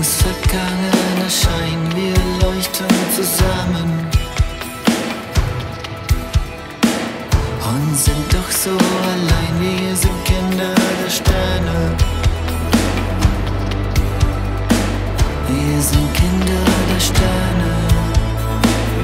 Angst vergangen erscheinen, wir leuchten zusammen und sind doch so allein, wir sind Kinder der Sterne. Wir sind Kinder der Sterne.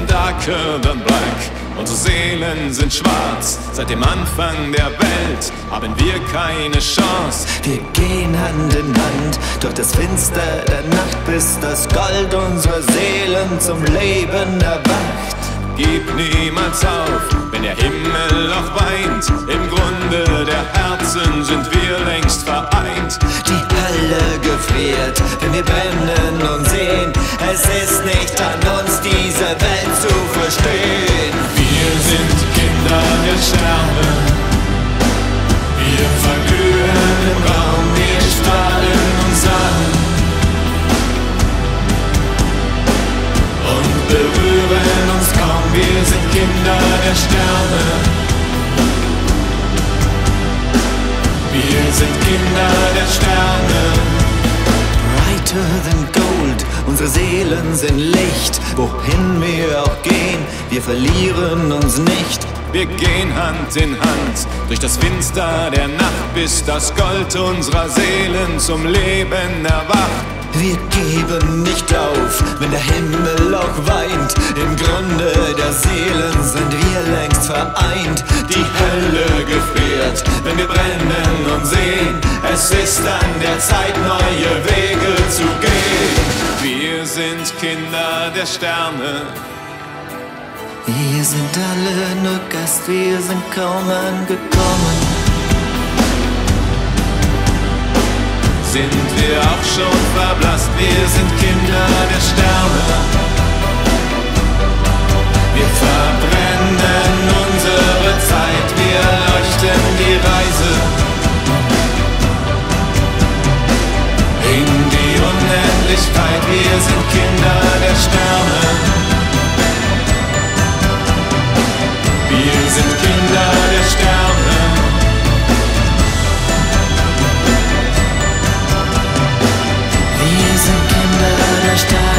Darker than Black, unsere Seelen sind schwarz. Seit dem Anfang der Welt haben wir keine Chance. Wir gehen Hand in Hand durch das Finster der Nacht, bis das Gold unserer Seelen zum Leben erwacht. Gib niemals auf, wenn der Himmel auch weint. Im Grunde der Herzen sind wir längst vereint. Die Hölle gefriert, wenn wir brennen und sehen. Es ist nicht an uns, diese Welt zu verstehen. Wir sind Kinder der Sterne. Wir verglühen im Raum, wir strahlen uns an und berühren uns kaum. Wir sind Kinder der Sterne. Wir sind Kinder der Sterne. Brighter than gold, unsere Seelen sind Licht. Wohin wir auch gehen, wir verlieren uns nicht. Wir gehen Hand in Hand durch das Finster der Nacht, bis das Gold unserer Seelen zum Leben erwacht. Wir geben nicht auf, wenn der Himmel auch weint. Im Grunde der Seelen sind wir längst vereint. Die Hölle gefriert, wenn wir brennen und sehen. Es ist an der Zeit, neue Wege zu gehen. Wir sind Kinder der Sterne. Wir sind alle nur Gast, wir sind kaum angekommen. Sind wir auch schon verblasst? Wir sind Kinder der Sterne. Wir verbrennen unsere Zeit, wir leuchten die Reise in die Unendlichkeit. Wir sind Kinder der Sterne. Wir sind Kinder der Sterne. Stop.